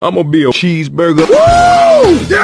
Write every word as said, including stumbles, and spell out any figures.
I'm gonna be a cheeseburger. Woo!